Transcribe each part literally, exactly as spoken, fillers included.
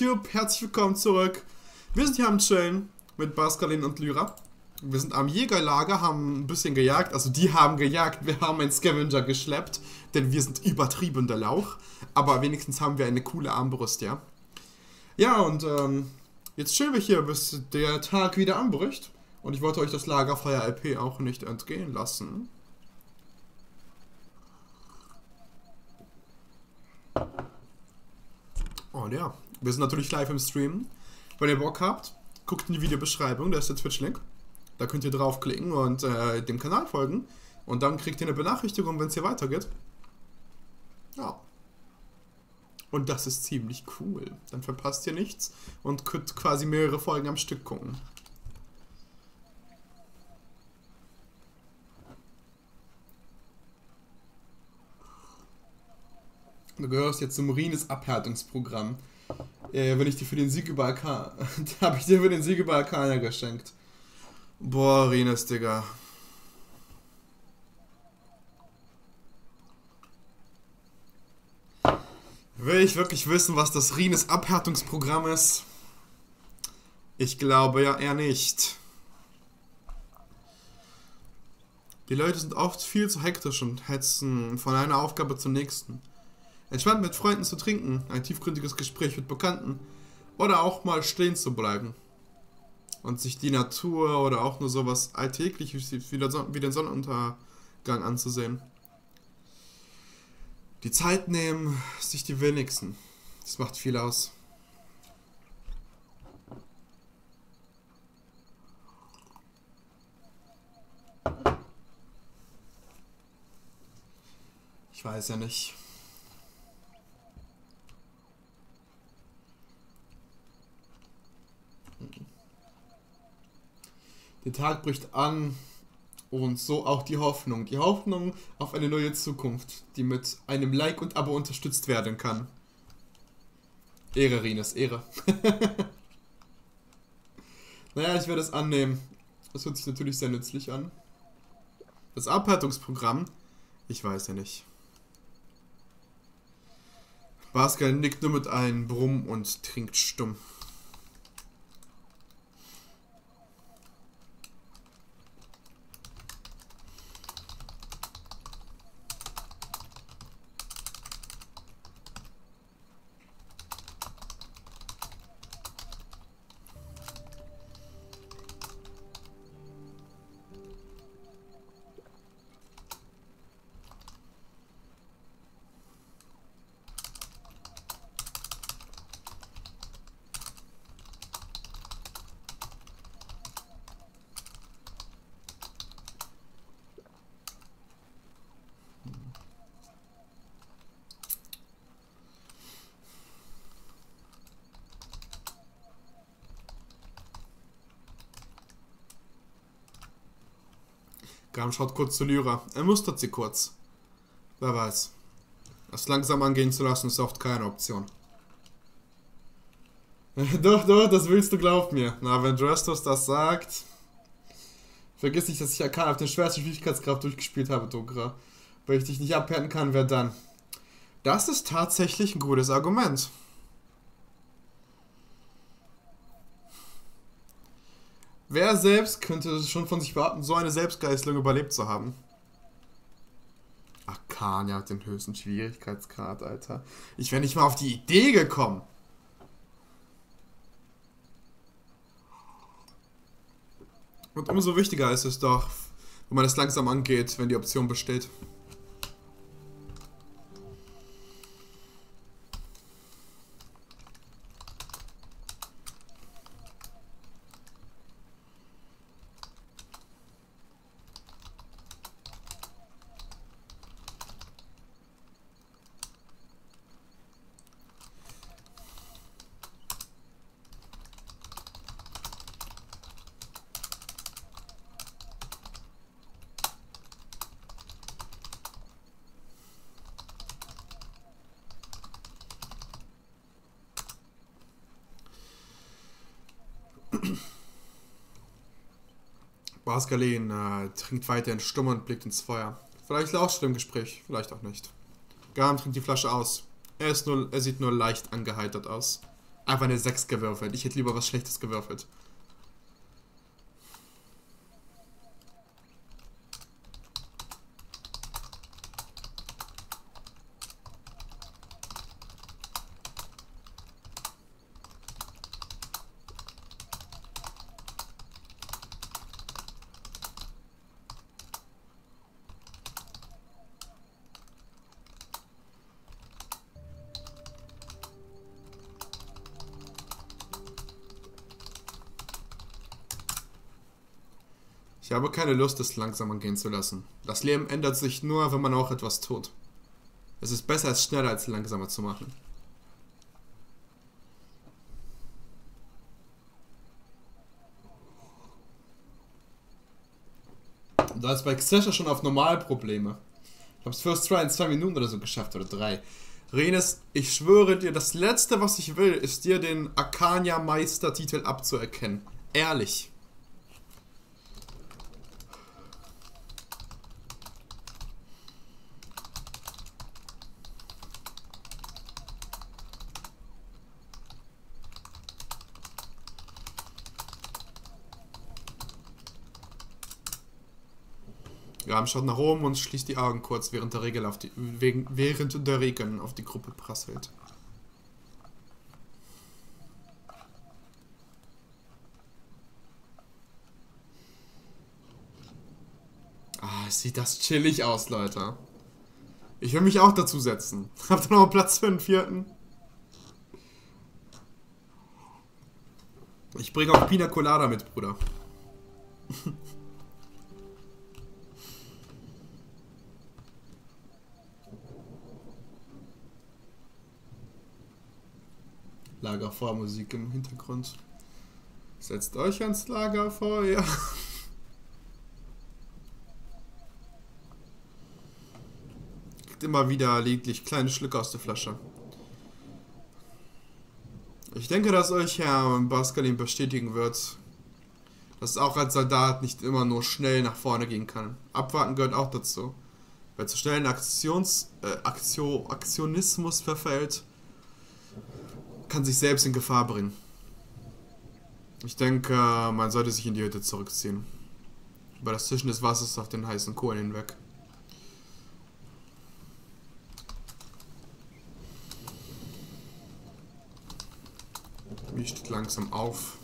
YouTube, herzlich willkommen zurück. Wir sind hier am Chillen mit Baskalin und Lyra. Wir sind am Jägerlager, haben ein bisschen gejagt, also die haben gejagt, wir haben einen Scavenger geschleppt, denn wir sind übertriebener Lauch, aber wenigstens haben wir eine coole Armbrust, ja. Ja, und ähm, jetzt chillen wir hier, bis der Tag wieder anbricht und ich wollte euch das Lagerfeuer L P auch nicht entgehen lassen. Und ja. Wir sind natürlich live im Stream. Wenn ihr Bock habt, guckt in die Videobeschreibung, da ist der Twitch-Link. Da könnt ihr draufklicken und äh, dem Kanal folgen. Und dann kriegt ihr eine Benachrichtigung, wenn es hier weitergeht. Ja. Und das ist ziemlich cool. Dann verpasst ihr nichts und könnt quasi mehrere Folgen am Stück gucken. Du gehörst jetzt zum Rines Abhärtungsprogramm. Äh, wenn ich dir für den Sieg über Arkania. Hab ich dir für den Sieg über Arkania geschenkt. Boah, Rines, Digga. Will ich wirklich wissen, was das Rines Abhärtungsprogramm ist? Ich glaube ja eher nicht. Die Leute sind oft viel zu hektisch und hetzen von einer Aufgabe zur nächsten. Entspannt mit Freunden zu trinken, ein tiefgründiges Gespräch mit Bekannten oder auch mal stehen zu bleiben und sich die Natur oder auch nur sowas Alltägliches wie den Sonnenuntergang anzusehen. Die Zeit nehmen sich die wenigsten. Das macht viel aus. Ich weiß ja nicht. Der Tag bricht an und so auch die Hoffnung. Die Hoffnung auf eine neue Zukunft, die mit einem Like und Abo unterstützt werden kann. Ehre, Rines, Ehre. Naja, ich werde es annehmen. Das hört sich natürlich sehr nützlich an. Das Abhärtungsprogramm? Ich weiß ja nicht. Pascal nickt nur mit einem Brumm und trinkt stumm. Garm schaut kurz zu Lyra. Er mustert sie kurz. Wer weiß. Das langsam angehen zu lassen ist oft keine Option. Doch, doch, das willst du, glaub mir. Na, wenn Drestos das sagt... Vergiss nicht, dass ich Arkana auf den schwersten Schwierigkeitsgrad durchgespielt habe, Dokra. Wenn ich dich nicht abhärten kann, wer dann? Das ist tatsächlich ein gutes Argument. Wer selbst könnte schon von sich behaupten, so eine Selbstgeißelung überlebt zu haben? Arkania hat den höchsten Schwierigkeitsgrad, Alter. Ich wäre nicht mal auf die Idee gekommen. Und umso wichtiger ist es doch, wenn man es langsam angeht, wenn die Option besteht. Baskalin äh, trinkt weiterhin stumm und blickt ins Feuer. Vielleicht lauscht er im Gespräch, vielleicht auch nicht. Garm trinkt die Flasche aus. Er, ist nur, er sieht nur leicht angeheitert aus. einfach eine sechs gewürfelt. Ich hätte lieber was Schlechtes gewürfelt. Ich habe keine Lust, es langsamer gehen zu lassen. Das Leben ändert sich nur, wenn man auch etwas tut. Es ist besser, es schneller als langsamer zu machen. Da ist bei Xesha schon auf Normalprobleme. Ich hab's First Try in zwei Minuten oder so geschafft, oder drei. Renes, ich schwöre dir, das Letzte, was ich will, ist dir den Arkania-Meistertitel abzuerkennen. Ehrlich. Garm schaut nach oben und schließt die Augen kurz, während der Regen auf die, während der Regen auf die Gruppe prasselt. Ah, sieht das chillig aus, Leute. Ich will mich auch dazu setzen. Habt ihr noch einen Platz für den vierten? Ich bringe auch Pina Colada mit, Bruder. Lagerfeuermusik im Hintergrund. Setzt euch ans Lagerfeuer. Kriegt immer wieder lediglich kleine Schlücke aus der Flasche. Ich denke, dass euch Herr Baskalin bestätigen wird, dass es auch als Soldat nicht immer nur schnell nach vorne gehen kann. Abwarten gehört auch dazu. Wer zu schnellen Aktions, äh, Aktio, Aktionismus verfällt, kann sich selbst in Gefahr bringen. Ich denke, man sollte sich in die Hütte zurückziehen. Über das Zischen des Wassers auf den heißen Kohlen hinweg. Mich steht langsam auf.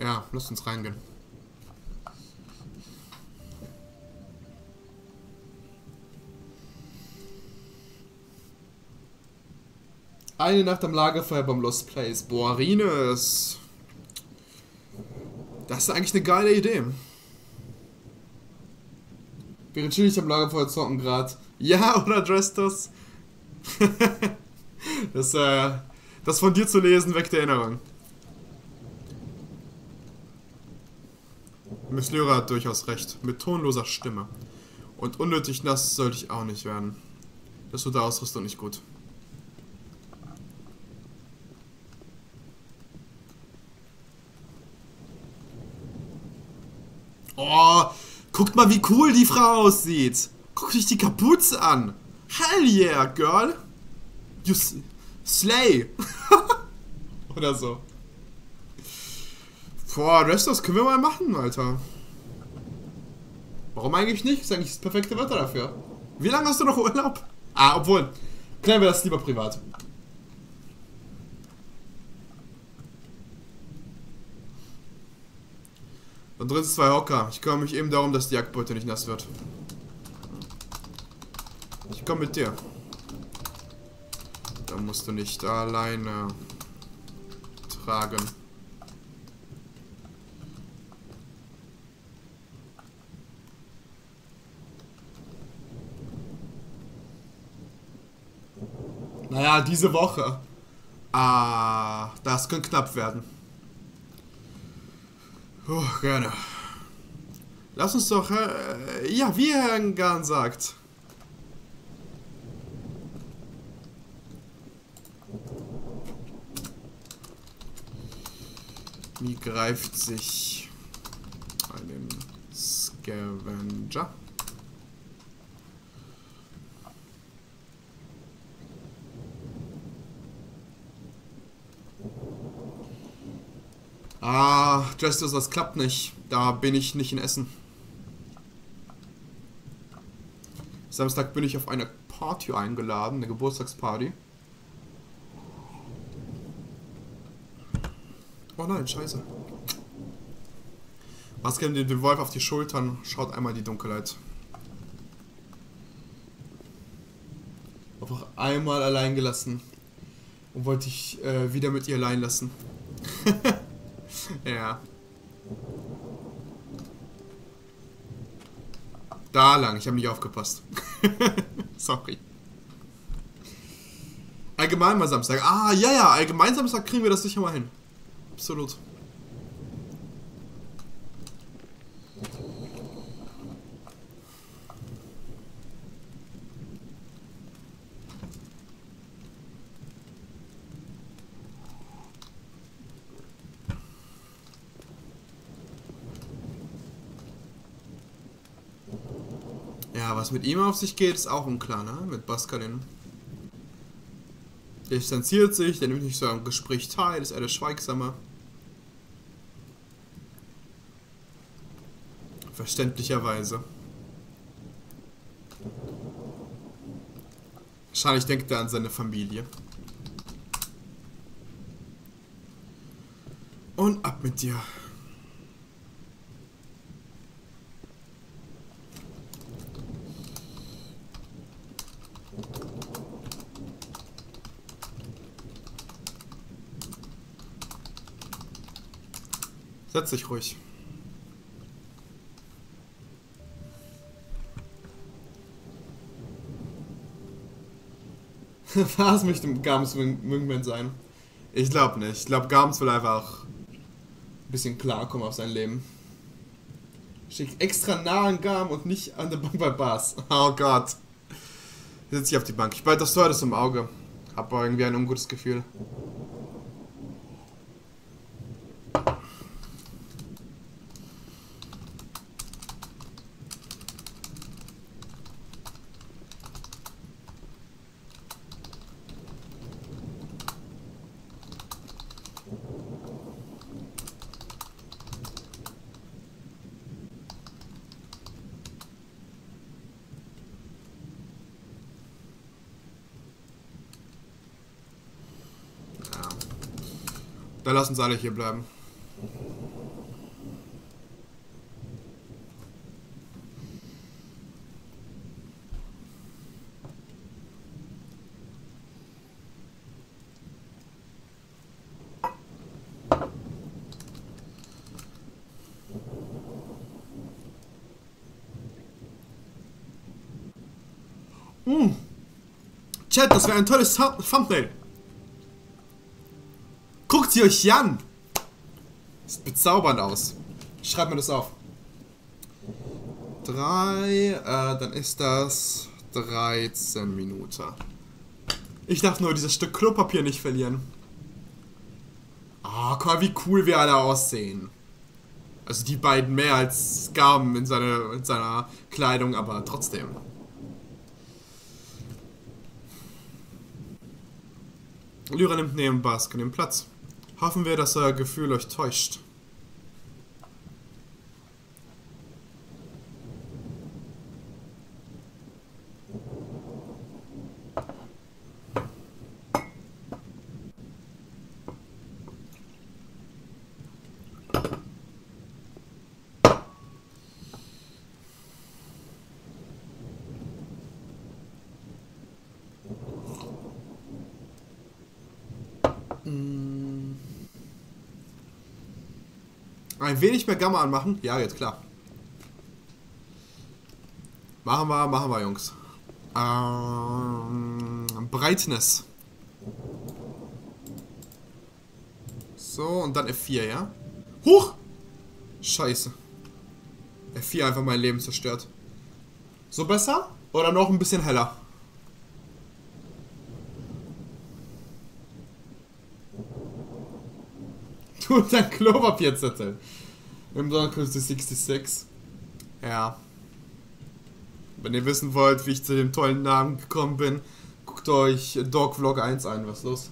Ja, lasst uns reingehen. Eine Nacht am Lagerfeuer beim Lost Place. Boah, Rines. Das ist eigentlich eine geile Idee. Während chillig am Lagerfeuer zocken gerade. Ja, oder Drestos? das, äh, das von dir zu lesen, weckt Erinnerung. Miss Lyra hat durchaus recht, mit tonloser Stimme. Und unnötig nass sollte ich auch nicht werden. Das tut der Ausrüstung nicht gut. Oh, guckt mal, wie cool die Frau aussieht. Guckt euch die Kapuze an. Hell yeah, girl. You slay. Oder so. Boah, Drestos können wir mal machen, Alter. Warum eigentlich nicht? Ist eigentlich das perfekte Wetter dafür. Wie lange hast du noch Urlaub? Ah, obwohl. Klären wir das lieber privat. Da drin sind zwei Hocker. Ich kümmere mich eben darum, dass die Jagdbeute nicht nass wird. Ich komme mit dir. Da musst du nicht alleine tragen. Naja, diese Woche. Ah, das könnte knapp werden. Puh, gerne. Lass uns doch, äh, ja, wie Herr Garm sagt. Wie greift sich einen Scavenger? Ah, Drestos, das klappt nicht. Da bin ich nicht in Essen. Samstag bin ich auf eine Party eingeladen, eine Geburtstagsparty. Oh nein, scheiße. Baskalin nimmt den Wolf auf die Schultern, schaut einmal in die Dunkelheit. Einfach einmal allein gelassen. Und wollte ich äh, wieder mit ihr allein lassen. Ja. Da lang, ich habe nicht aufgepasst. Sorry. Allgemein mal Samstag. Ah, ja, ja, allgemein Samstag kriegen wir das sicher mal hin. Absolut. Ja, was mit ihm auf sich geht, ist auch unklar, ne? Mit Baskalin. Der distanziert sich, der nimmt nicht so am Gespräch teil, ist eher schweigsamer. Verständlicherweise. Wahrscheinlich denkt er an seine Familie. Und ab mit dir. Setz dich ruhig. Was möchte Garms Wingman sein? Ich glaube nicht. Ich glaube, Garms will einfach ein bisschen klarkommen auf sein Leben. Schickt extra nah an Garm und nicht an der Bank bei Bas. Oh Gott. Hier sitze ich auf die Bank. Ich behalte das Teures im Auge. Hab aber irgendwie ein ungutes Gefühl. Dann lass uns alle hier bleiben. Mmh. Chat, das wäre ein tolles Thumbnail. Guckt sie euch an! Sieht bezaubernd aus. Ich schreibe mir das auf. Drei, äh, dann ist das dreizehn Minuten. Ich darf nur dieses Stück Klopapier nicht verlieren. Ah, oh, guck mal, wie cool wir alle aussehen. Also die beiden mehr als Garm in, seine, in seiner Kleidung, aber trotzdem. Lyra nimmt neben Basken den Platz. Hoffen wir, dass euer Gefühl euch täuscht. Ein wenig mehr Gamma anmachen? Ja, jetzt klar. Machen wir, machen wir, Jungs. Ähm, Brightness. So, und dann F vier, ja? Huch! Scheiße. F vier einfach mein Leben zerstört. So besser? Oder noch ein bisschen heller? du dein Klopapier zetteln? Im Sonnenkünste sechsundsechzig. Ja. Wenn ihr wissen wollt, wie ich zu dem tollen Namen gekommen bin, guckt euch Dog Vlog eins ein. Was ist los?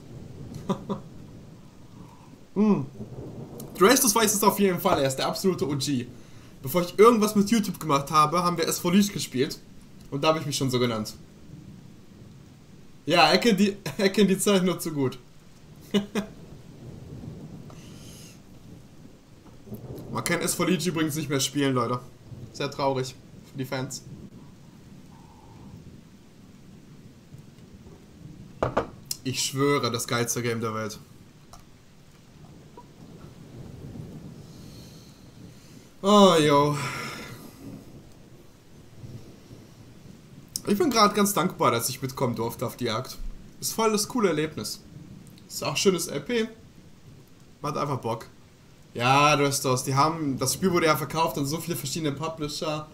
hm. Drestos weiß es auf jeden Fall. Er ist der absolute O G. Bevor ich irgendwas mit YouTube gemacht habe, haben wir S four Each gespielt. Und da habe ich mich schon so genannt. Ja, er kennt die, er kennt die Zeit nur zu gut. Man kann S four Each übrigens nicht mehr spielen, Leute. Sehr traurig für die Fans. Ich schwöre, das geilste Game der Welt. Oh, yo. Ich bin gerade ganz dankbar, dass ich mitkommen durfte auf die Jagd. Ist voll das coole Erlebnis. Ist auch schönes L P. Macht einfach Bock. Ja, Drestos, die haben... Das Spiel wurde ja verkauft an so viele verschiedene Publisher.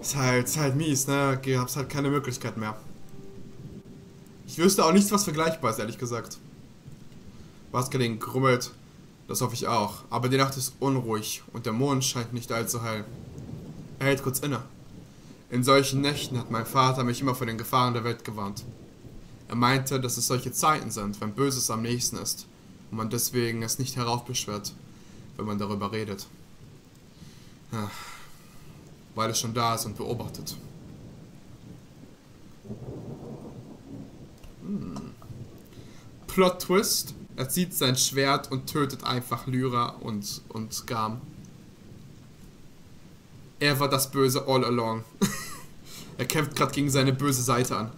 Ist halt, ist halt mies, ne? Gab's halt keine Möglichkeit mehr. Ich wüsste auch nichts, was vergleichbar ist, ehrlich gesagt. Baskalin grummelt. Das hoffe ich auch. Aber die Nacht ist unruhig und der Mond scheint nicht allzu hell. Er hält kurz inne. In solchen Nächten hat mein Vater mich immer vor den Gefahren der Welt gewarnt. Er meinte, dass es solche Zeiten sind, wenn Böses am nächsten ist und man deswegen es nicht heraufbeschwört, wenn man darüber redet. Ja, weil es schon da ist und beobachtet. Hm. Plot Twist. Er zieht sein Schwert und tötet einfach Lyra und, und Garm. Er war das Böse all along. Er kämpft gerade gegen seine böse Seite an.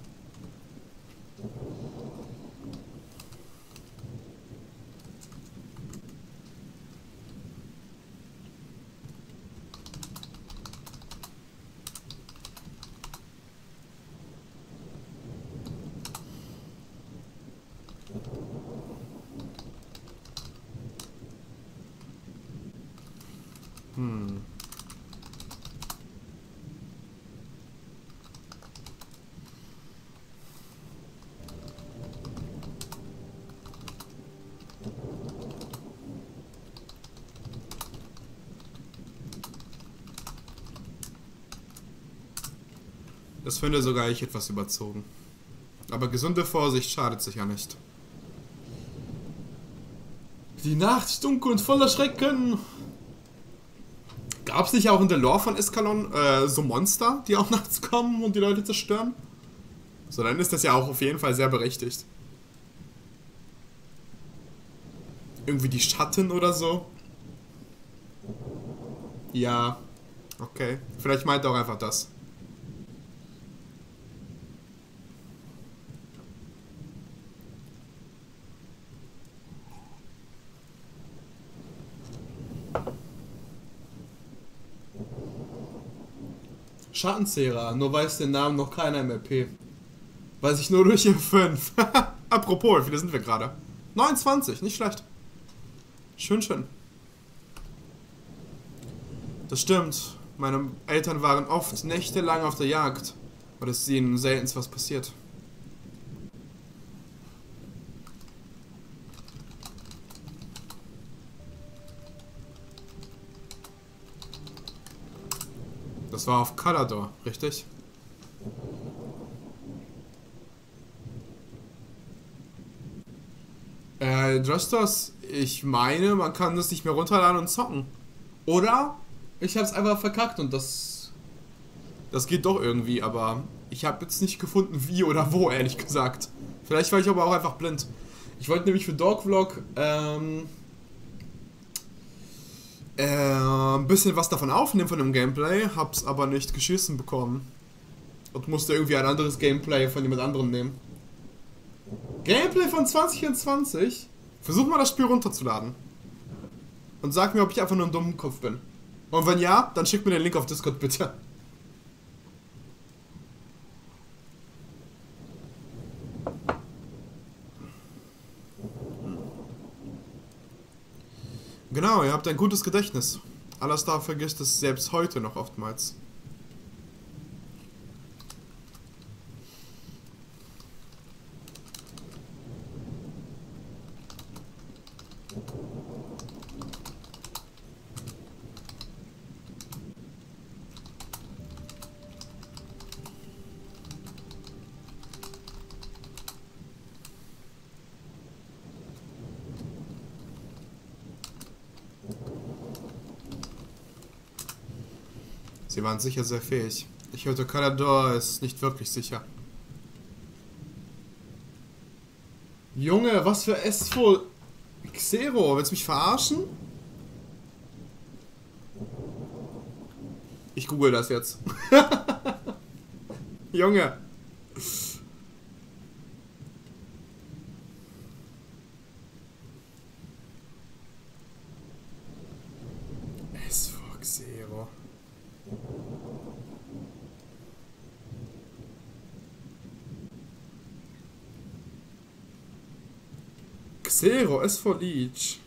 Hm. Das finde sogar ich etwas überzogen. Aber gesunde Vorsicht schadet sich ja nicht. Die Nacht ist dunkel und voller Schrecken. Gab es nicht auch in der Lore von Eskalon äh, so Monster, die auch nachts kommen und die Leute zerstören? So, dann ist das ja auch auf jeden Fall sehr berechtigt. Irgendwie die Schatten oder so? Ja, okay. Vielleicht meint er auch einfach das. Schattenzehrer, nur weiß den Namen noch keiner im L P. Weiß ich nur durch ihr fünf. Apropos, wie viele sind wir gerade? neunundzwanzig, nicht schlecht. Schön, schön. Das stimmt. Meine Eltern waren oft nächtelang auf der Jagd. Und es ist ihnen selten was passiert. Das war auf Kalador, richtig? Äh, Drestos, ich meine, man kann das nicht mehr runterladen und zocken. Oder? Ich hab's einfach verkackt und das... Das geht doch irgendwie, aber... Ich habe jetzt nicht gefunden, wie oder wo, ehrlich gesagt. Vielleicht war ich aber auch einfach blind. Ich wollte nämlich für Dog Vlog, ähm... Äh, ein bisschen was davon aufnehmen von dem Gameplay, hab's aber nicht geschissen bekommen. Und musste irgendwie ein anderes Gameplay von jemand anderem nehmen. Gameplay von zwanzig vierundzwanzig? Versuch mal das Spiel runterzuladen. Und sag mir, ob ich einfach nur ein dummer Kopf bin. Und wenn ja, dann schick mir den Link auf Discord, bitte. Genau, ihr habt ein gutes Gedächtnis. Alastar vergisst es selbst heute noch oftmals. Sie waren sicher sehr fähig. Ich hörte, Kalador ist nicht wirklich sicher. Junge, was für S vier Xero? Willst du mich verarschen? Ich google das jetzt. Junge. S vier Xero. Xero, S four Each.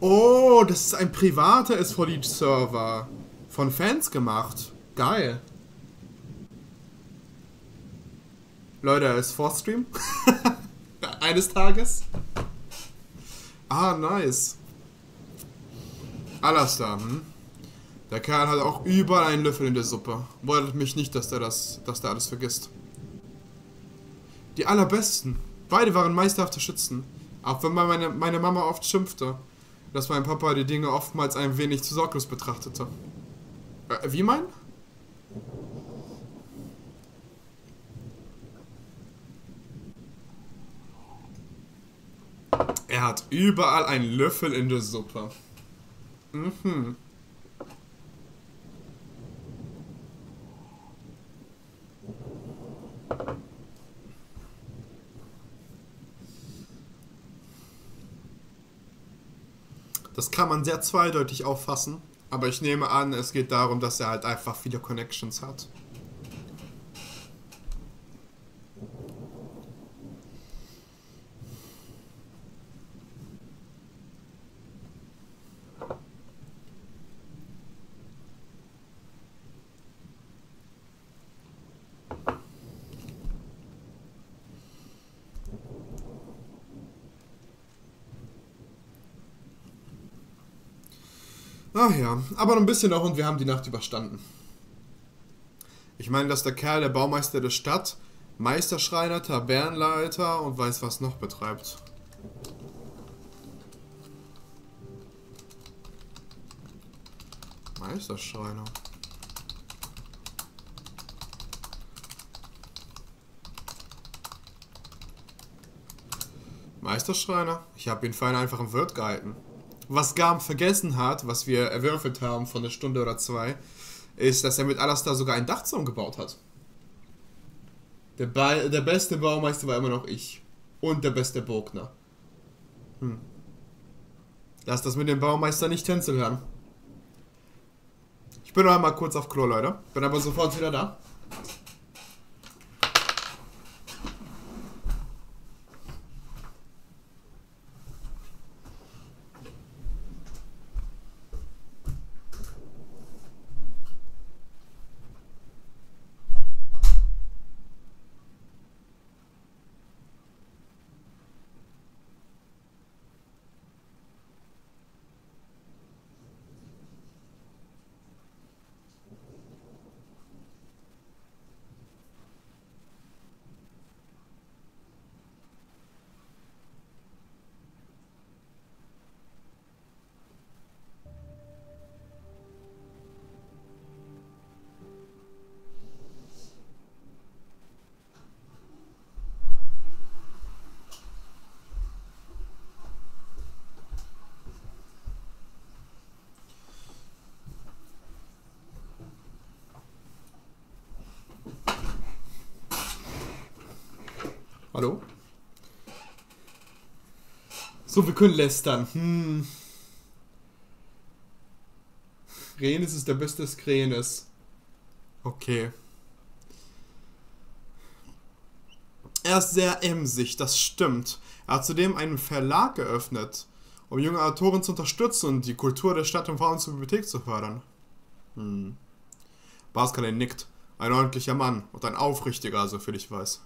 Oh, das ist ein privater S four Each-Server. Von Fans gemacht. Geil. Leute, S four Stream. Eines Tages. Ah, nice. Alastar, hm? Der Kerl hat auch überall einen Löffel in der Suppe. Wundert mich nicht, dass der, das, dass der alles vergisst. Die allerbesten. Beide waren meisterhafte Schützen. Auch wenn meine, meine Mama oft schimpfte, dass mein Papa die Dinge oftmals ein wenig zu sorglos betrachtete. Äh, wie mein? Er hat überall einen Löffel in der Suppe. Mhm. Das kann man sehr zweideutig auffassen, aber ich nehme an, es geht darum, dass er halt einfach viele Connections hat. Ach ja, aber noch ein bisschen noch und wir haben die Nacht überstanden. Ich meine, dass der Kerl der Baumeister der Stadt, Meisterschreiner, Tavernenleiter und weiß was noch betreibt. Meisterschreiner. Meisterschreiner? Ich habe ihn für einen einfachen Wirt gehalten. Was Garm vergessen hat, was wir erwürfelt haben von einer Stunde oder zwei, ist, dass er mit Alastar sogar einen Dachzaun gebaut hat. Der, ba der beste Baumeister war immer noch ich. Und der beste Bogner. Hm. Lass das mit dem Baumeister nicht tänzeln hören. Ich bin noch einmal kurz auf Klo, Leute. Bin aber sofort wieder da. Hallo? So, wir können lästern. Hm. Renis ist der beste Skrenis. Okay. Er ist sehr emsig, das stimmt. Er hat zudem einen Verlag geöffnet, um junge Autoren zu unterstützen und die Kultur der Stadt und Frauen zur Bibliothek zu fördern. Hm. Baskalin nickt. Ein ordentlicher Mann und ein aufrichtiger, soviel ich weiß.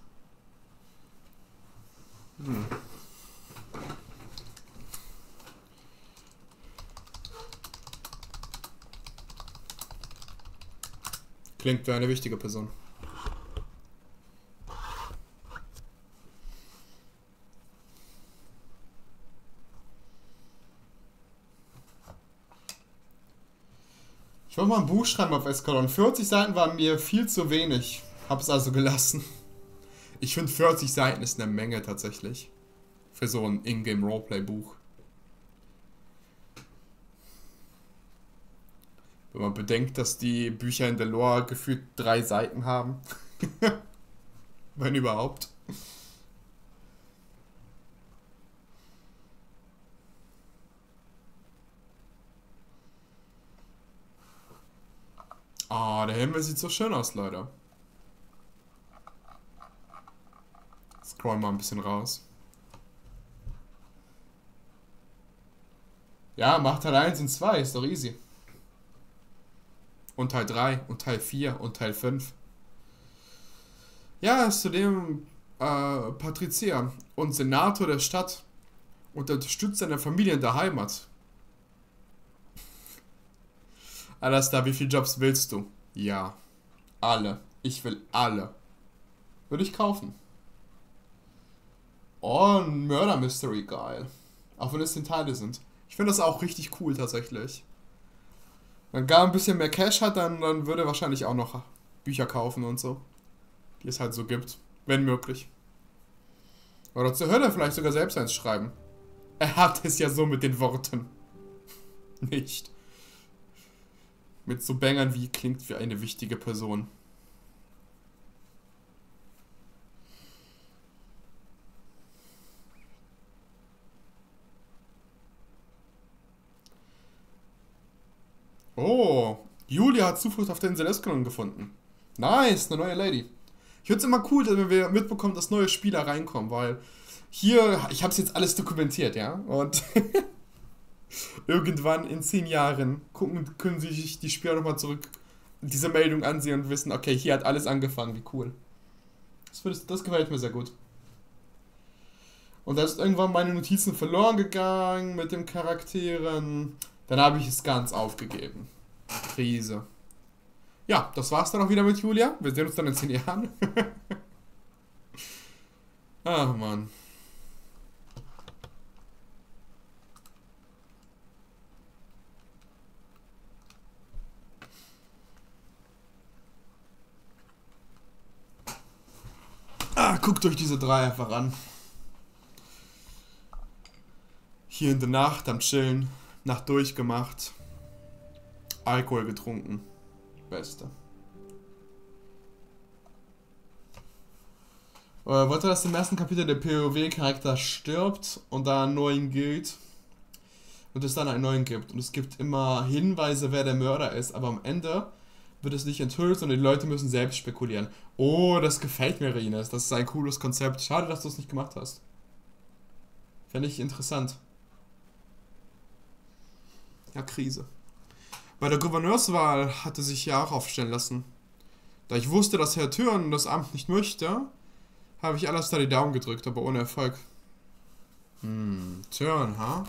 Hm. Klingt wie eine wichtige Person. Ich wollte mal ein Buch schreiben auf Eskalon. vierzig Seiten waren mir viel zu wenig. Habe es also gelassen. Ich finde vierzig Seiten ist eine Menge tatsächlich. Für so ein Ingame-Roleplay-Buch. Wenn man bedenkt, dass die Bücher in der Lore gefühlt drei Seiten haben. Wenn überhaupt. Ah, oh, der Himmel sieht so schön aus, Leute. Scroll mal ein bisschen raus. Ja, macht Teil eins und zwei, ist doch easy. Und Teil drei und Teil vier und Teil fünf. Ja, er ist zudem äh, Patrizier und Senator der Stadt und unterstützt seine Familie in der Heimat. Alastar, wie viele Jobs willst du? Ja. Alle. Ich will alle. Würde ich kaufen. Oh, ein Murder Mystery, geil. Auch wenn es zehn Teile sind. Ich finde das auch richtig cool, tatsächlich. Wenn gar ein bisschen mehr Cash hat, dann, dann würde er wahrscheinlich auch noch Bücher kaufen und so. Die es halt so gibt. Wenn möglich. Oder zur Hölle vielleicht sogar selbst eins schreiben. Er hat es ja so mit den Worten. Nicht. Mit so Bängern wie klingt wie eine wichtige Person. Oh, Julia hat Zuflucht auf der Insel Eskalon gefunden. Nice, eine neue Lady. Ich finde es immer cool, wenn wir mitbekommen, dass neue Spieler reinkommen, weil hier, ich habe es jetzt alles dokumentiert, ja, und... Irgendwann in zehn Jahren gucken, können sich die Spieler nochmal zurück diese Meldung ansehen und wissen, okay, hier hat alles angefangen, wie cool. Das, das, das gefällt mir sehr gut. Und da ist irgendwann meine Notizen verloren gegangen mit den Charakteren. Dann habe ich es ganz aufgegeben. Krise. Ja, das war's dann auch wieder mit Julia. Wir sehen uns dann in zehn Jahren. Ach Mann. Ah, guckt euch diese drei einfach an. Hier in der Nacht am Chillen, Nacht durchgemacht, Alkohol getrunken. Beste. Äh, wollte, dass im ersten Kapitel der P O W-Charakter stirbt und da einen neuen gilt und es dann einen neuen gibt. Und es gibt immer Hinweise, wer der Mörder ist, aber am Ende wird es nicht enthüllt, sondern die Leute müssen selbst spekulieren. Oh, das gefällt mir, Rines. Das ist ein cooles Konzept. Schade, dass du es nicht gemacht hast. Fände ich interessant. Ja, Krise. Bei der Gouverneurswahl hatte sich ja auch aufstellen lassen. Da ich wusste, dass Herr Thürn das Amt nicht möchte, habe ich alles da die Daumen gedrückt, aber ohne Erfolg. Hm, Thürn, ha?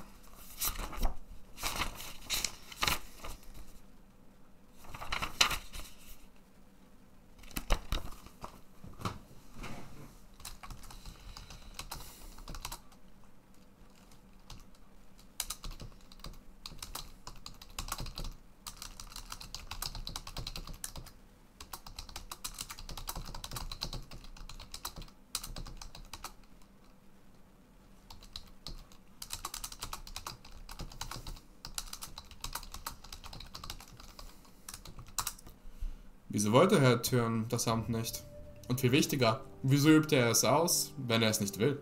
Wieso wollte Herr Thürn das Amt nicht? Und viel wichtiger, wieso übt er es aus, wenn er es nicht will?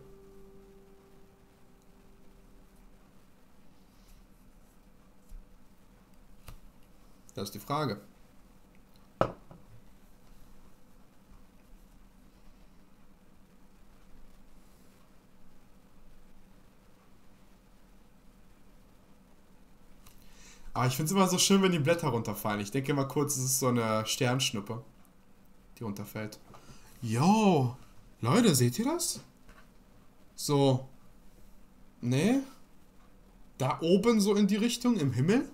Das ist die Frage. Aber ich finde es immer so schön, wenn die Blätter runterfallen. Ich denke immer kurz, es ist so eine Sternschnuppe, die runterfällt. Yo! Leute, seht ihr das? So. Nee? Da oben so in die Richtung, im Himmel?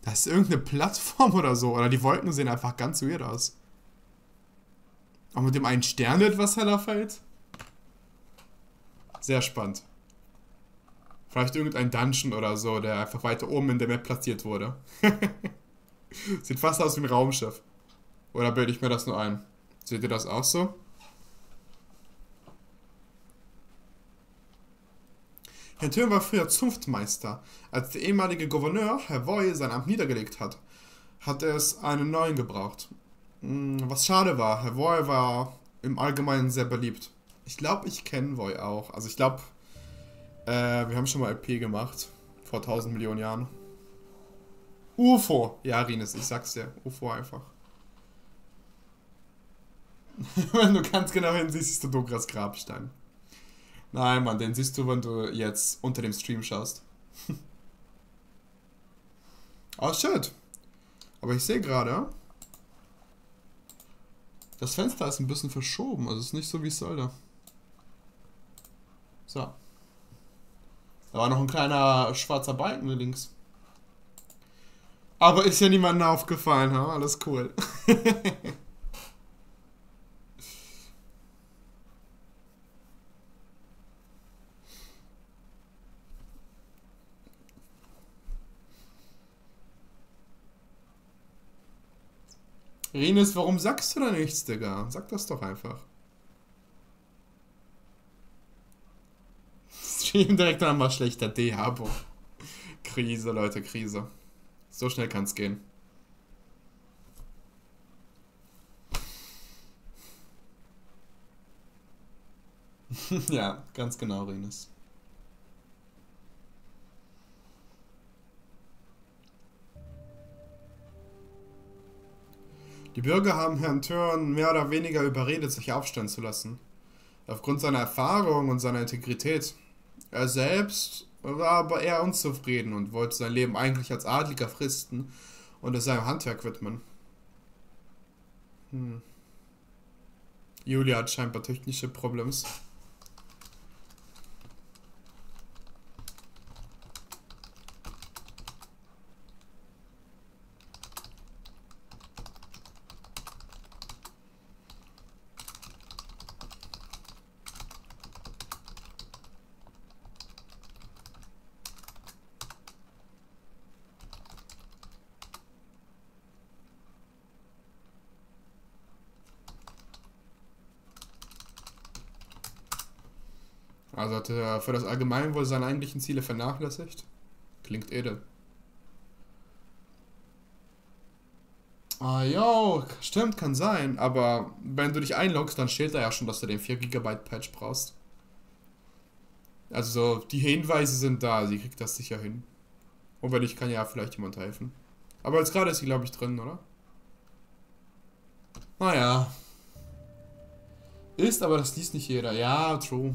Das ist irgendeine Plattform oder so. Oder die Wolken sehen einfach ganz weird aus. Auch mit dem einen Stern, der etwas heller fällt? Sehr spannend. Vielleicht irgendein Dungeon oder so, der einfach weiter oben in der Map platziert wurde. Sieht fast aus wie ein Raumschiff. Oder bilde ich mir das nur ein? Seht ihr das auch so? Herr Thürn war früher Zunftmeister. Als der ehemalige Gouverneur, Herr Voy, sein Amt niedergelegt hat, hat es einen neuen gebraucht. Was schade war, Herr Voy war im Allgemeinen sehr beliebt. Ich glaube, ich kenne Voy auch. Also ich glaube, äh, wir haben schon mal L P gemacht. Vor tausend Millionen Jahren. U F O! Ja, Rines, ich sag's dir. U F O einfach. Wenn du ganz genau hinsiehst, siehst du Dokras Grabstein. Nein, Mann, den siehst du, wenn du jetzt unter dem Stream schaust. Oh, shit. Aber ich sehe gerade, das Fenster ist ein bisschen verschoben. Also es ist nicht so, wie es sollte. So. Da war noch ein kleiner schwarzer Balken links. Aber ist ja niemandem aufgefallen, ha? Alles cool. Rines, warum sagst du da nichts, Digga? Sag das doch einfach. Stream direkt nochmal schlechter D-Abo. Krise, Leute, Krise. So schnell kann's gehen. Ja, ganz genau, Rines. Die Bürger haben Herrn Thürn mehr oder weniger überredet, sich aufstellen zu lassen. Aufgrund seiner Erfahrung und seiner Integrität. Er selbst war aber eher unzufrieden und wollte sein Leben eigentlich als Adliger fristen und es seinem Handwerk widmen. Hm. Julia hat scheinbar technische Probleme. Also hat er für das Allgemeinwohl seine eigentlichen Ziele vernachlässigt? Klingt edel. Ah, jo, stimmt, kann sein. Aber wenn du dich einloggst, dann steht da ja schon, dass du den vier Gigabyte Patch brauchst. Also die Hinweise sind da, sie kriegt das sicher hin. Und wenn nicht, kann ja vielleicht jemand helfen. Aber jetzt gerade ist sie, glaube ich, drin, oder? Naja. Ist, aber das liest nicht jeder. Ja, true.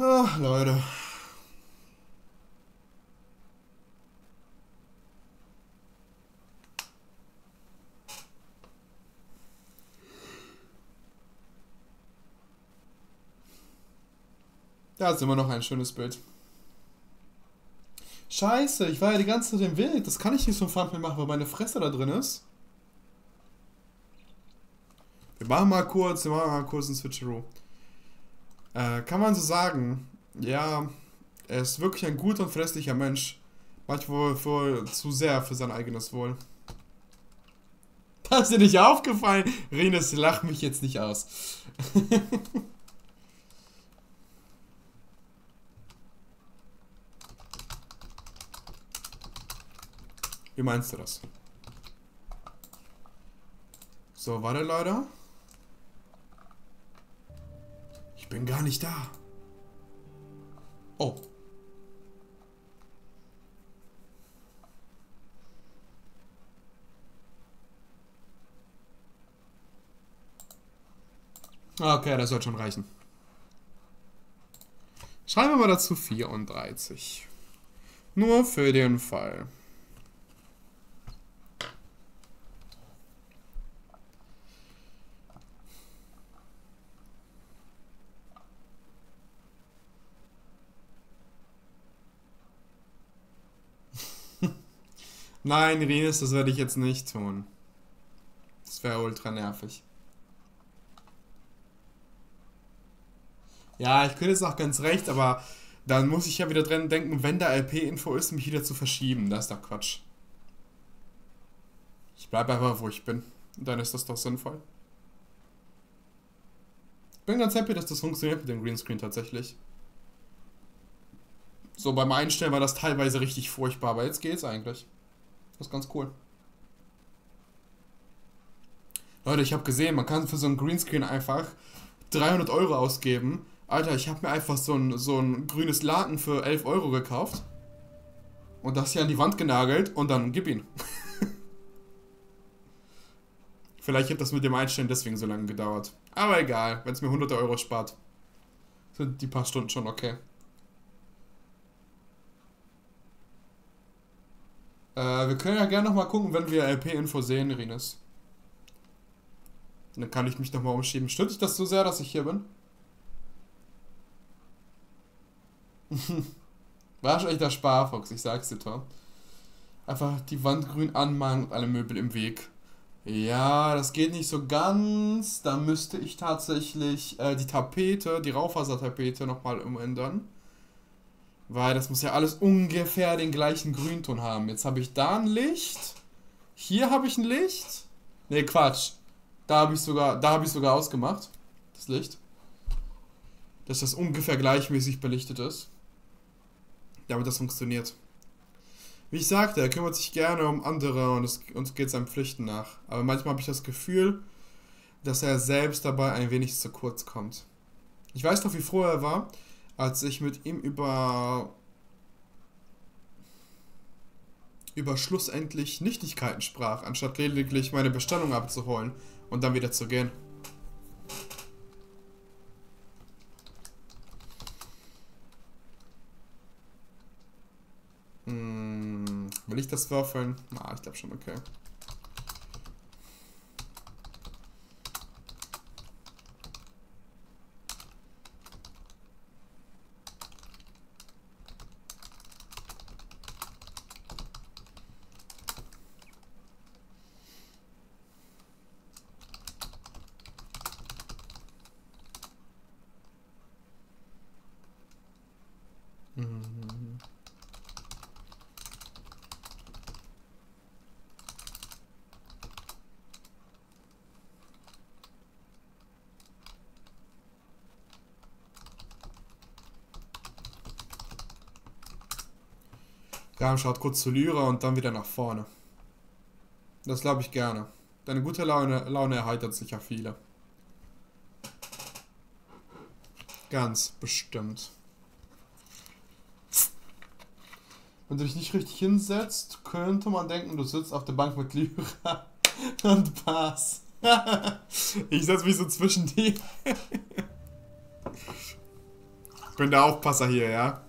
Ach, Leute. Da ist immer noch ein schönes Bild. Scheiße, ich war ja die ganze Zeit im Weg. Das kann ich nicht so ein Thumbnail machen, weil meine Fresse da drin ist. Wir machen mal kurz, wir machen mal kurz einen Switcheroo. Äh, kann man so sagen, ja, er ist wirklich ein guter und verlässlicher Mensch. Manchmal wohl zu sehr für sein eigenes Wohl. Das ist dir nicht aufgefallen? Rines, lach mich jetzt nicht aus. Wie meinst du das? So, warte, Leute. Ich bin gar nicht da. Oh. Okay, das sollte schon reichen. Schreiben wir mal dazu vierunddreißig. Nur für den Fall. Nein, Rines, das werde ich jetzt nicht tun. Das wäre ultra nervig. Ja, ich könnte es auch ganz recht, aber dann muss ich ja wieder dran denken, wenn da L P-Info ist, mich wieder zu verschieben. Das ist doch Quatsch. Ich bleibe einfach, wo ich bin. Und dann ist das doch sinnvoll. Ich bin ganz happy, dass das funktioniert mit dem Greenscreen tatsächlich. So, beim Einstellen war das teilweise richtig furchtbar, aber jetzt geht's eigentlich. Das ist ganz cool. Leute, ich habe gesehen, man kann für so einen Greenscreen einfach dreihundert Euro ausgeben. Alter, ich habe mir einfach so ein, so ein grünes Laken für elf Euro gekauft. Und das hier an die Wand genagelt und dann gib ihn. Vielleicht hat das mit dem Einstellen deswegen so lange gedauert. Aber egal, wenn es mir hundert Euro spart, sind die paar Stunden schon okay. Äh, wir können ja gerne nochmal gucken, wenn wir L P-Info sehen, Rines. Dann kann ich mich nochmal umschieben. Stört dich das so sehr, dass ich hier bin? War schon echt der Sparfuchs, ich sag's dir, Tom. Einfach die Wand grün anmalen und alle Möbel im Weg. Ja, das geht nicht so ganz. Da müsste ich tatsächlich äh, die Tapete, die Raufasertapete nochmal umändern. Weil das muss ja alles ungefähr den gleichen Grünton haben. Jetzt habe ich da ein Licht. Hier habe ich ein Licht. Ne, Quatsch. Da habe ich sogar, da habe ich sogar ausgemacht. Das Licht. Dass das ungefähr gleichmäßig belichtet ist. Damit das funktioniert. Wie ich sagte, er kümmert sich gerne um andere und es, uns geht seinen Pflichten nach. Aber manchmal habe ich das Gefühl, dass er selbst dabei ein wenig zu kurz kommt. Ich weiß noch, wie froh er war, als ich mit ihm über, über schlussendlich Nichtigkeiten sprach, anstatt lediglich meine Bestellung abzuholen und dann wieder zu gehen. Hm, will ich das würfeln? Na, ich glaube schon, okay. Garm schaut kurz zu Lyra und dann wieder nach vorne. Das glaube ich gerne. Deine gute Laune, Laune erheitert sicher viele. Ganz bestimmt. Wenn du dich nicht richtig hinsetzt, könnte man denken, du sitzt auf der Bank mit Lyra und Bas. Ich setze mich so zwischen die. Ich bin der Aufpasser hier, ja?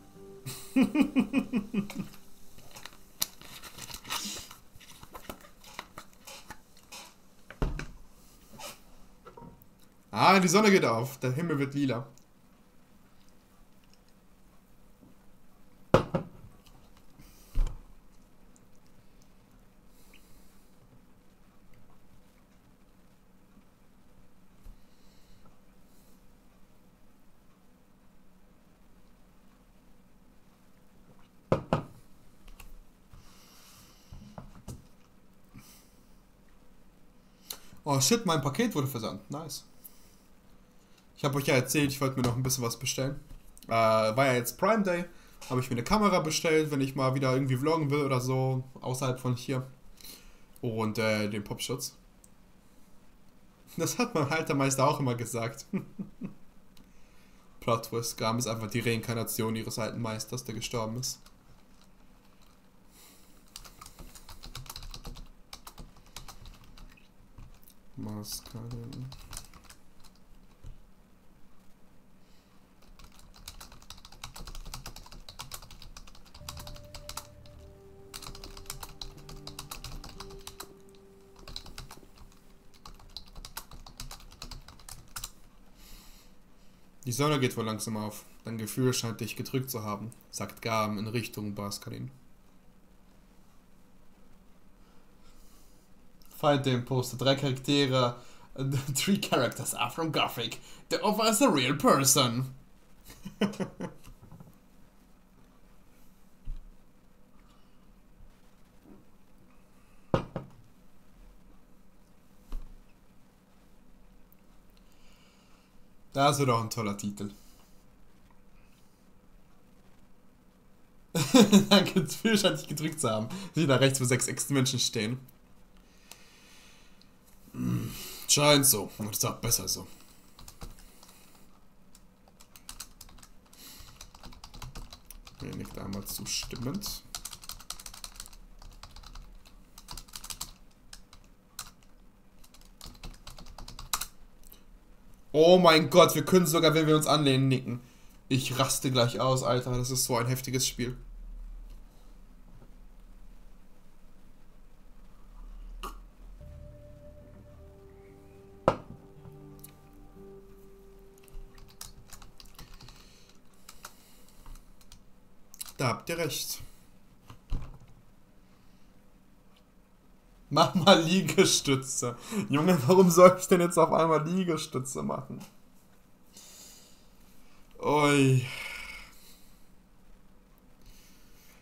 Ah, die Sonne geht auf. Der Himmel wird lila. Oh shit, mein Paket wurde versandt. Nice. Ich habe euch ja erzählt, ich wollte mir noch ein bisschen was bestellen. Äh, war ja jetzt Prime Day, habe ich mir eine Kamera bestellt, wenn ich mal wieder irgendwie vloggen will oder so, außerhalb von hier. Und äh, den Popschutz. Das hat mein Haltermeister auch immer gesagt. Plot Twist, Garm ist einfach die Reinkarnation ihres alten Meisters, der gestorben ist. Baskalin. Die Sonne geht wohl langsam auf. Dein Gefühl scheint dich gedrückt zu haben, sagt Garm in Richtung Baskalin. Find the imposter. Drei Charaktere. Three characters are from Gothic. The author is a real person. Das wird auch ein toller Titel. Danke, dafür scheint ich gedrückt zu haben. Sie da rechts, wo sechs echten Menschen stehen. Hm, scheint so. Und ist auch besser so. Mir nickt einmal zustimmend. Oh mein Gott, wir können sogar, wenn wir uns anlehnen, nicken. Ich raste gleich aus, Alter. Das ist so ein heftiges Spiel. Da habt ihr recht. Mach mal Liegestütze. Junge, warum soll ich denn jetzt auf einmal Liegestütze machen? Ui.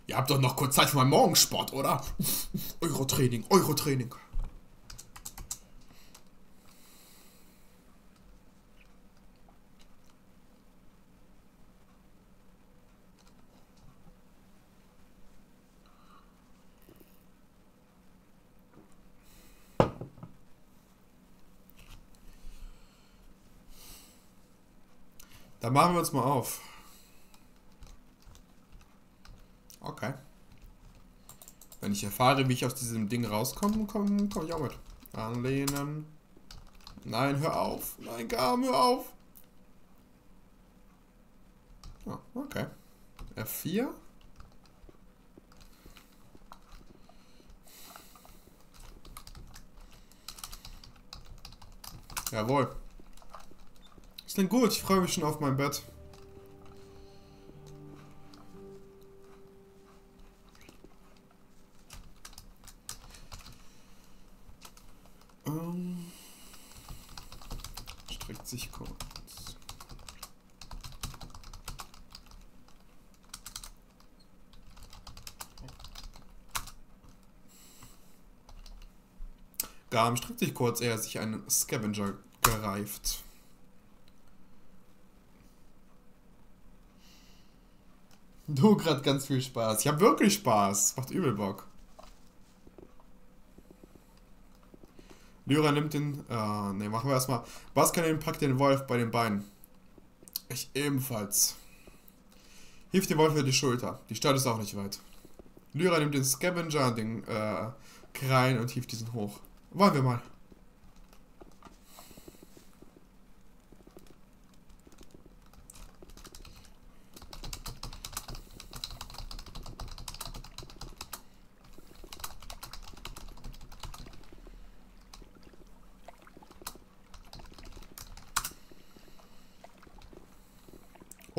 Ihr habt doch noch kurz Zeit für meinen Morgensport, oder? Eurotraining, Eurotraining. Dann machen wir uns mal auf. Okay. Wenn ich erfahre, wie ich aus diesem Ding rauskomme, komme komm ich auch mit. Anlehnen. Nein, hör auf. Nein, Garm, hör auf. Oh, okay. F vier. Jawohl. Klingt gut, ich freue mich schon auf mein Bett. Ähm, streckt sich kurz. Garm streckt sich kurz, er hat sich einen Scavenger gereift. Du grad ganz viel Spaß. Ich habe wirklich Spaß. Macht übel Bock. Lyra nimmt den... Äh, ne, machen wir erstmal. Baskalin packt den Wolf bei den Beinen. Ich ebenfalls. Hilft dem Wolf über die Schulter. Die Stadt ist auch nicht weit. Lyra nimmt den Scavenger an den äh, Krein und hieft diesen hoch. Wollen wir mal.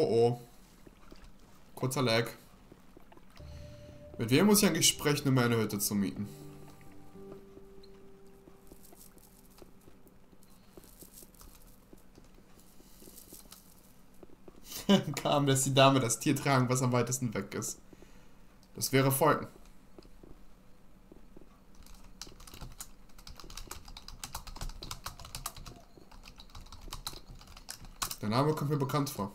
Oh oh. Kurzer Lag. Mit wem muss ich eigentlich sprechen, um meine Hütte zu mieten? Kam, dass die Dame das Tier tragen, was am weitesten weg ist. Das wäre folgen. Der Name kommt mir bekannt vor.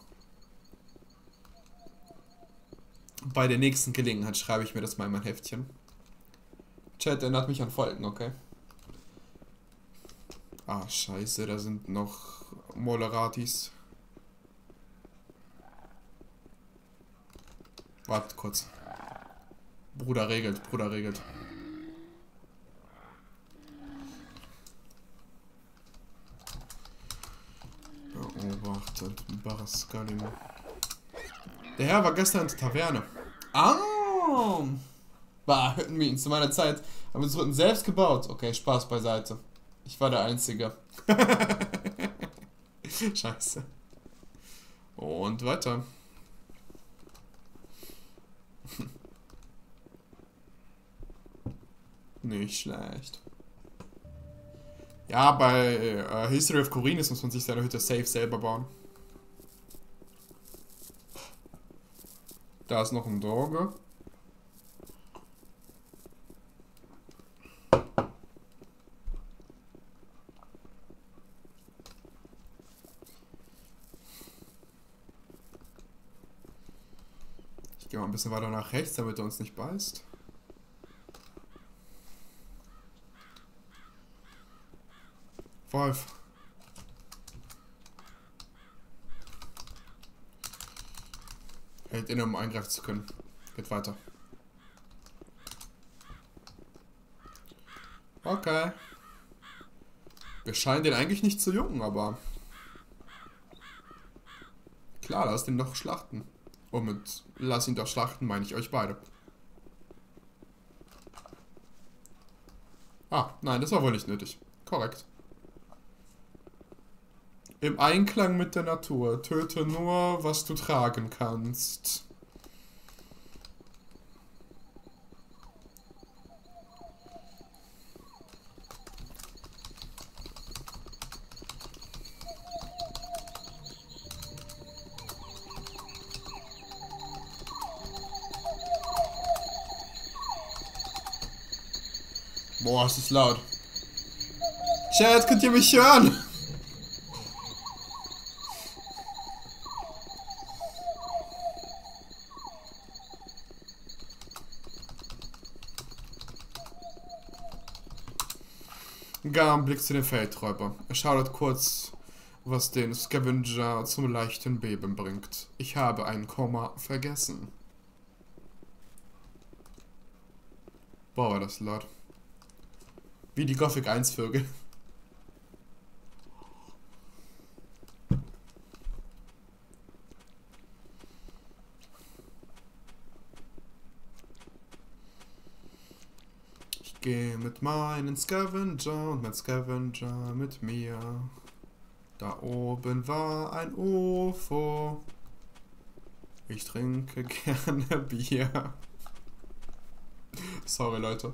Bei der nächsten Gelegenheit schreibe ich mir das mal in mein Heftchen. Chat erinnert mich an Folgen, okay? Ah, scheiße, da sind noch Moleratis. Wartet kurz. Bruder regelt, Bruder regelt. Beobachtet, Baskalin. Der Herr war gestern in der Taverne. Ah! Oh. War Hüttenmieten zu meiner Zeit. Haben wir uns Hütten selbst gebaut. Okay, Spaß beiseite. Ich war der Einzige. Scheiße. Und weiter. Nicht schlecht. Ja, bei äh, History of Khorinis muss man sich seine Hütte safe selber bauen. Da ist noch ein Dorge. Ich gehe mal ein bisschen weiter nach rechts, damit er uns nicht beißt. Wolf. Hält inne, um eingreifen zu können. Geht weiter. Okay. Wir scheinen den eigentlich nicht zu jungen, aber... Klar, lass den doch schlachten. Und mit lass ihn doch schlachten meine ich euch beide. Ah, nein, das war wohl nicht nötig. Korrekt. Im Einklang mit der Natur. Töte nur, was du tragen kannst. Boah, es ist laut. Chat, könnt ihr mich hören? Garm blickt zu den Feldräuber. Er schaudert kurz, was den Scavenger zum leichten Beben bringt. Ich habe ein Komma vergessen. Boah, war das laut. Wie die Gothic eins Vögel. Geh mit meinen Scavenger und mein Scavenger mit mir. Da oben war ein U F O. Ich trinke gerne Bier. Sorry, Leute.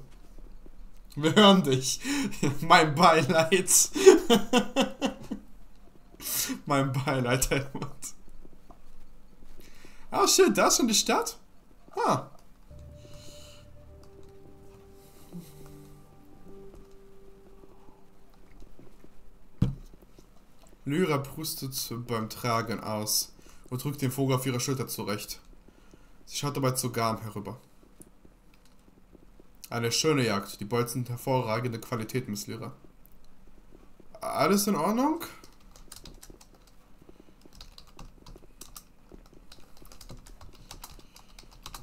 Wir hören dich. Mein Beileid. Mein Beileid, Helmut. Ah, shit, das ist schon die Stadt? Ah. Lyra prustet beim Tragen aus und drückt den Vogel auf ihrer Schulter zurecht. Sie schaut dabei zu Garm herüber. Eine schöne Jagd. Die Bolzen sind hervorragende Qualität, Miss Lyra. Alles in Ordnung?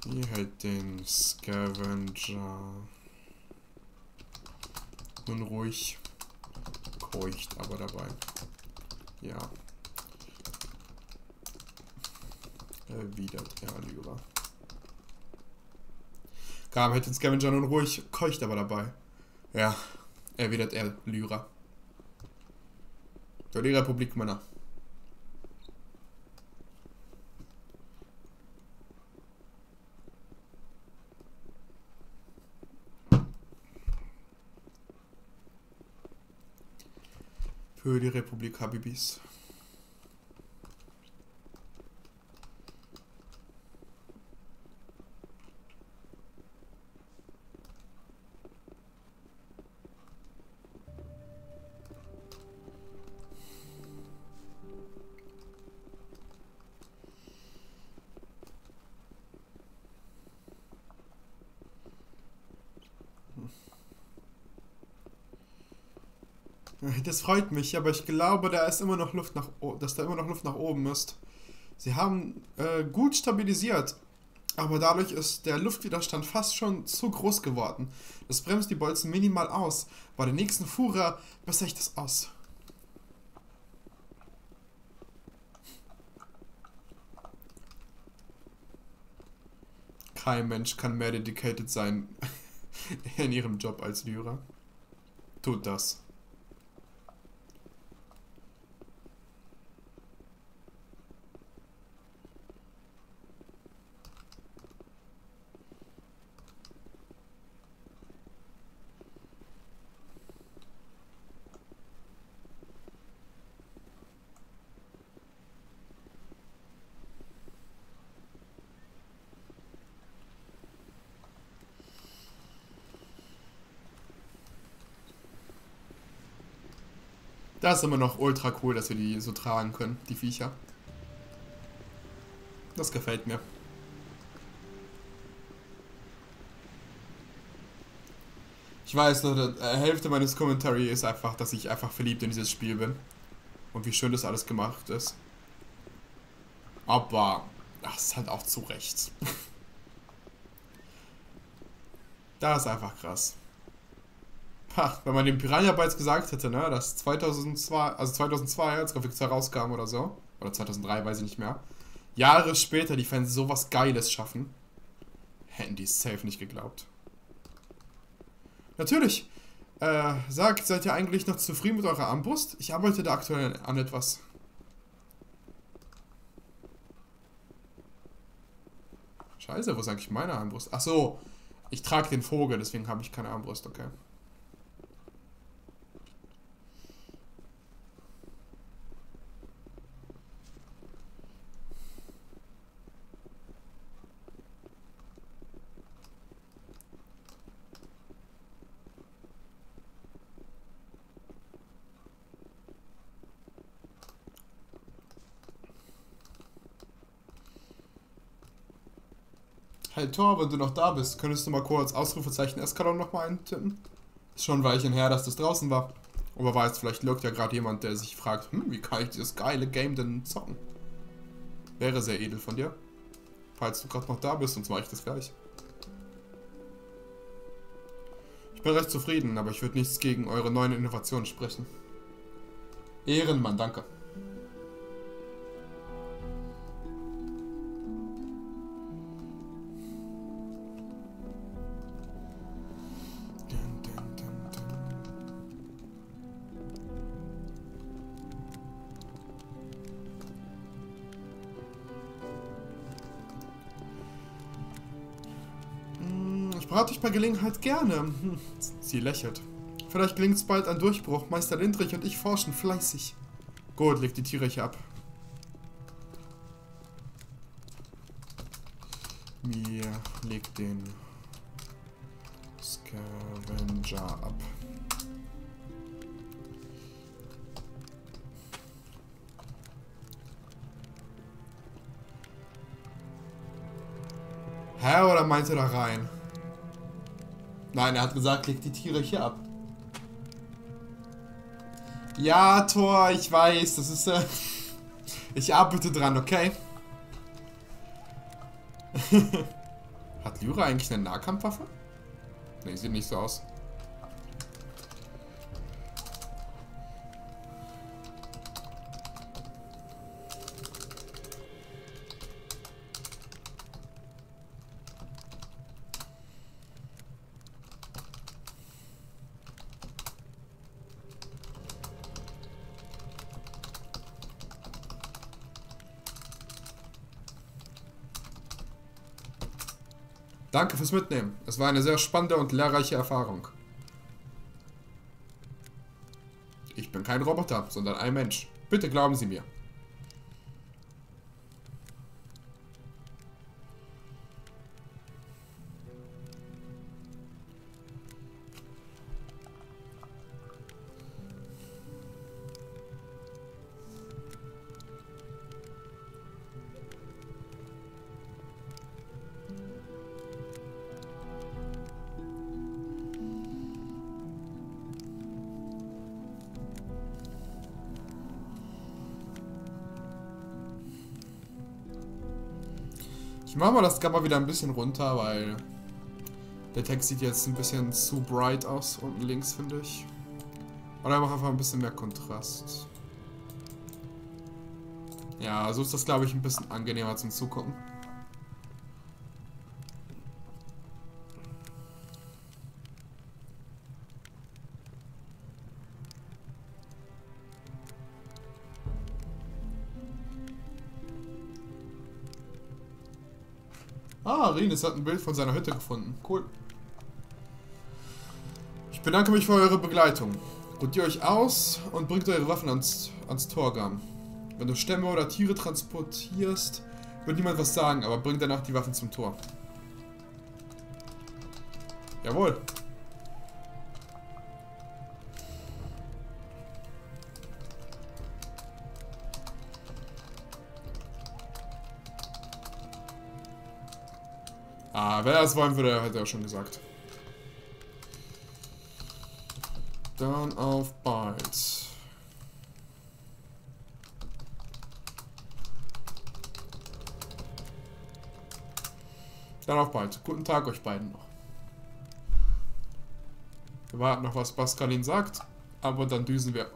Hier hält den Scavenger. Nun ruhig. Keucht aber dabei. Ja. Erwidert er Lyra. Garm hält den Scavenger nun ruhig, keucht aber dabei. Ja, erwidert er Lyra. Für die Republik, Männer. Für die Republik, Habibis. Das freut mich, aber ich glaube, da ist immer noch Luft nach dass da immer noch Luft nach oben ist. Sie haben äh, gut stabilisiert, aber dadurch ist der Luftwiderstand fast schon zu groß geworden. Das bremst die Bolzen minimal aus. Bei der nächsten Fuhrer bessere ich das aus. Kein Mensch kann mehr dedicated sein in ihrem Job als Lyra. Tut das. Das ist immer noch ultra cool, dass wir die so tragen können, die Viecher. Das gefällt mir. Ich weiß nur, die Hälfte meines Commentaries ist einfach, dass ich einfach verliebt in dieses Spiel bin. Und wie schön das alles gemacht ist. Aber das ist halt auch zu Recht. Das ist einfach krass. Ha, wenn man dem Piranha Bytes gesagt hätte, ne, dass zweitausendzwei, also zweitausendzwei, als Gothic zwei rauskam oder so, oder zweitausenddrei, weiß ich nicht mehr, Jahre später die Fans sowas Geiles schaffen, hätten die safe nicht geglaubt. Natürlich, äh, sagt, seid ihr eigentlich noch zufrieden mit eurer Armbrust? Ich arbeite da aktuell an etwas. Scheiße, wo ist eigentlich meine Armbrust? Ach so, ich trage den Vogel, deswegen habe ich keine Armbrust, okay. Hey Tor, wenn du noch da bist, könntest du mal kurz Ausrufezeichen Eskalon nochmal eintippen? Ist schon ein Weilchen her, dass das draußen war. Aber weiß, vielleicht lurkt ja gerade jemand, der sich fragt, hm, wie kann ich dieses geile Game denn zocken? Wäre sehr edel von dir. Falls du gerade noch da bist, sonst mache ich das gleich. Ich bin recht zufrieden, aber ich würde nichts gegen eure neuen Innovationen sprechen. Ehrenmann, danke. Rate ich bei Gelegenheit gerne. Sie lächelt. Vielleicht gelingt es bald ein Durchbruch. Meister Lindrich und ich forschen fleißig. Gut, leg die Tiere hier ab. Mir legt den Scavenger ab. Hä, oder meint ihr da rein? Nein, er hat gesagt, leg die Tiere hier ab. Ja, Thor, ich weiß, das ist... Äh, ich arbeite dran, okay? Hat Lyra eigentlich eine Nahkampfwaffe? Ne, sieht nicht so aus. Danke fürs Mitnehmen. Es war eine sehr spannende und lehrreiche Erfahrung. Ich bin kein Roboter, sondern ein Mensch. Bitte glauben Sie mir. Ich mache mal das Gamma wieder ein bisschen runter, weil der Text sieht jetzt ein bisschen zu bright aus, unten links, finde ich. Oder mach einfach ein bisschen mehr Kontrast. Ja, so ist das, glaube ich, ein bisschen angenehmer zum Zugucken. Ah, Rines hat ein Bild von seiner Hütte gefunden. Cool. Ich bedanke mich für eure Begleitung. Ruht ihr euch aus und bringt eure Waffen ans, ans Tor, Garm. Wenn du Stämme oder Tiere transportierst, wird niemand was sagen, aber bringt danach die Waffen zum Tor. Jawohl. Ah, wenn er das wollen würde, hätte er schon gesagt. Dann auf Bytes. Dann auf Bytes. Guten Tag euch beiden noch. Wir warten noch, was Baskalin sagt, aber dann düsen wir.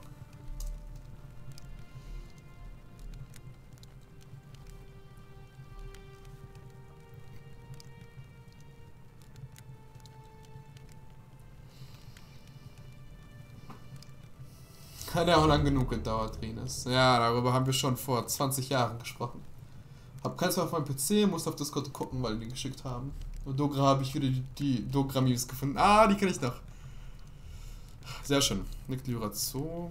Hat ja auch lang genug gedauert, Rines. Ja, darüber haben wir schon vor zwanzig Jahren gesprochen. Hab keins mehr auf meinem P C, musste auf Discord gucken, weil die den geschickt haben. Und Dokra habe ich wieder die, die Dokra-Memes gefunden. Ah, die kenne ich noch. Sehr schön. Nickt Lyra zu.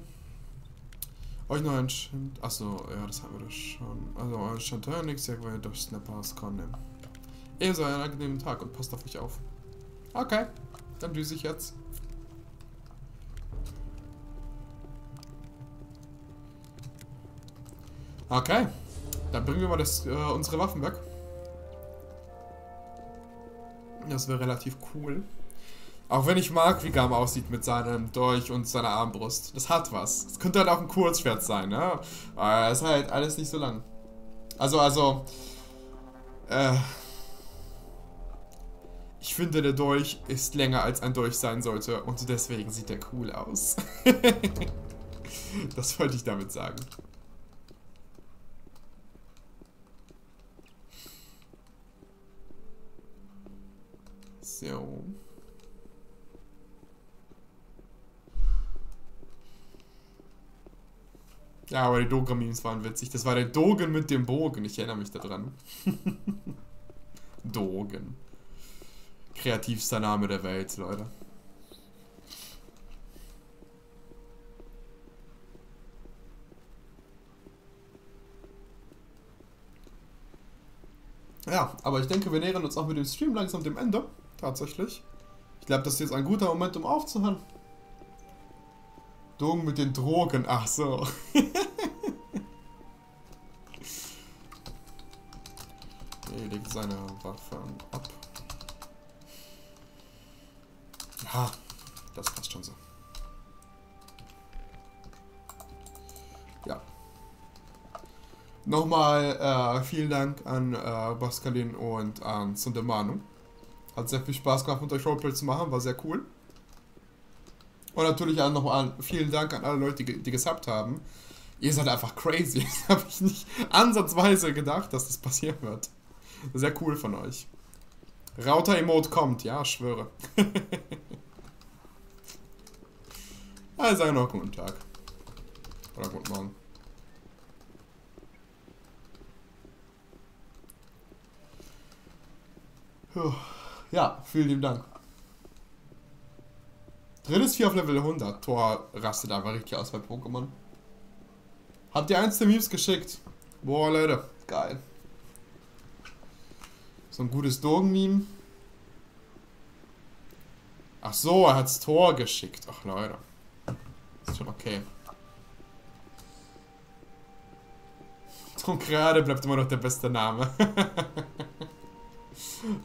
Euch noch ein Schint. Achso, ja, das haben wir doch schon. Also, euer Chanteur nickt sehr gut durch Snappers Condom. Ebenso einen angenehmen Tag und passt auf mich auf. Okay, dann düse ich jetzt. Okay, dann bringen wir mal das, äh, unsere Waffen weg. Das wäre relativ cool. Auch wenn ich mag, wie Garm aussieht mit seinem Dolch und seiner Armbrust. Das hat was. Das könnte halt auch ein Kurzschwert sein, ne? Aber ist halt alles nicht so lang. Also, also... Äh, ich finde, der Dolch ist länger, als ein Dolch sein sollte. Und deswegen sieht der cool aus. Das wollte ich damit sagen. So. Ja, aber die Dogen-Memes waren witzig. Das war der Dogen mit dem Bogen. Ich erinnere mich daran. Dogen. Kreativster Name der Welt, Leute. Ja, aber ich denke, wir nähern uns auch mit dem Stream langsam dem Ende. Tatsächlich. Ich glaube, das ist jetzt ein guter Moment, um aufzuhören. Dogen mit den Drogen. Ach so. Er legt seine Waffen ab. Ja, das passt schon so. Ja. Nochmal äh, vielen Dank an äh, Baskalin und an Sundemanu. Hat sehr viel Spaß gemacht, mit euch Roleplay zu machen, war sehr cool. Und natürlich auch nochmal vielen Dank an alle Leute, die, die gesubbt haben. Ihr seid einfach crazy. Das habe ich nicht ansatzweise gedacht, dass das passieren wird. Sehr cool von euch. Router-Emote kommt, ja, schwöre. Also noch guten Tag. Oder guten Morgen. Puh. Ja, vielen lieben Dank. Drittes Vier auf Level hundert. Tor rastet einfach richtig aus bei Pokémon. Habt ihr eins der Memes geschickt? Boah, Leute. Geil. So ein gutes Dogen-Meme. Ach so, er hat's Tor geschickt. Ach, Leute. Ist schon okay. Und gerade bleibt immer noch der beste Name.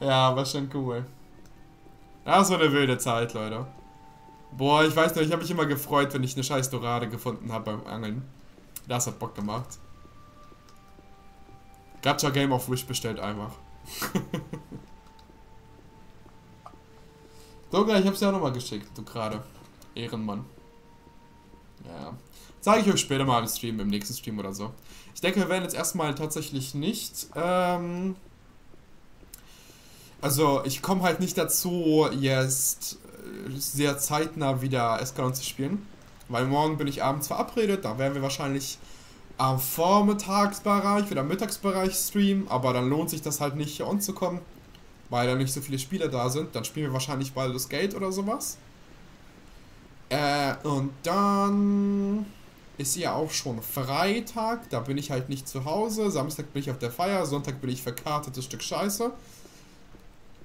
Ja, war schon cool. Das war eine wilde Zeit, Leute. Boah, ich weiß noch, ich habe mich immer gefreut, wenn ich eine scheiß Dorade gefunden habe beim Angeln. Das hat Bock gemacht. Gacha Game auf Wish bestellt einfach. Sogar, ich hab's ja auch nochmal geschickt, du gerade. Ehrenmann. Ja. Zeige ich euch später mal im Stream, im nächsten Stream oder so. Ich denke, wir werden jetzt erstmal tatsächlich nicht, ähm... also, ich komme halt nicht dazu, jetzt sehr zeitnah wieder Eskalon zu spielen. Weil morgen bin ich abends verabredet, da werden wir wahrscheinlich am Vormittagsbereich oder am Mittagsbereich streamen. Aber dann lohnt sich das halt nicht, hier on zu kommen, weil da nicht so viele Spieler da sind. Dann spielen wir wahrscheinlich Baldur's Gate oder sowas. Äh, und dann ist ja auch schon Freitag, da bin ich halt nicht zu Hause. Samstag bin ich auf der Feier, Sonntag bin ich verkartetes Stück Scheiße.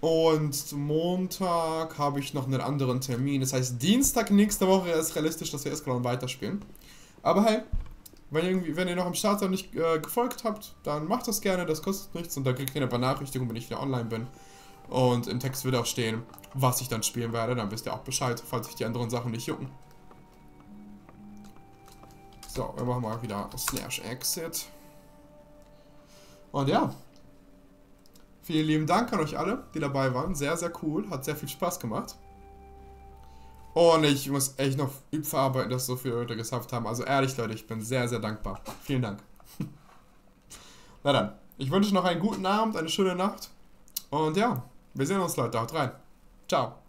Und Montag habe ich noch einen anderen Termin. Das heißt, Dienstag nächste Woche ist realistisch, dass wir Eskalon weiterspielen. Aber hey, wenn ihr, irgendwie, wenn ihr noch am Start nicht äh, gefolgt habt, dann macht das gerne. Das kostet nichts und da kriegt ihr eine Benachrichtigung, wenn ich wieder online bin. Und im Text wird auch stehen, was ich dann spielen werde. Dann wisst ihr auch Bescheid, falls sich die anderen Sachen nicht jucken. So, wir machen mal wieder Slash Exit. Und ja. Vielen lieben Dank an euch alle, die dabei waren. Sehr, sehr cool. Hat sehr viel Spaß gemacht. Und ich muss echt noch üb verarbeiten, dass so viele Leute geschafft haben. Also ehrlich, Leute, ich bin sehr, sehr dankbar. Vielen Dank. Na dann. Ich wünsche noch einen guten Abend, eine schöne Nacht. Und ja, wir sehen uns, Leute. Haut rein. Ciao.